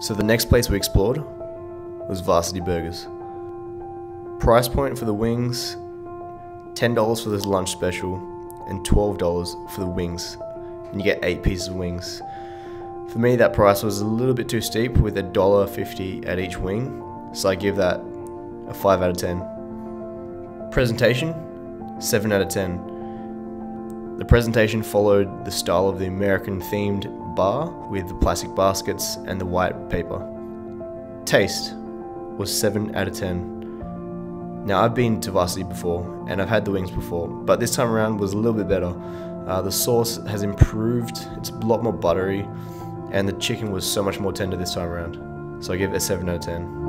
So the next place we explored was Varsity Burgers. Price point for the wings, $10 for this lunch special and $12 for the wings, and you get 8 pieces of wings. For me, that price was a little bit too steep with $1.50 at each wing, so I give that a 5 out of 10. Presentation, 7 out of 10. The presentation followed the style of the American themed bar with the plastic baskets and the white paper. Taste was 7 out of 10. Now, I've been to Varsity before and I've had the wings before, but this time around was a little bit better. The sauce has improved, it's a lot more buttery, and the chicken was so much more tender this time around. So I give it a 7 out of 10.